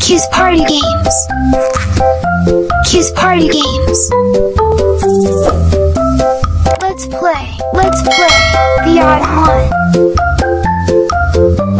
Kids Party Games. Kids Party Games. Let's play the odd one.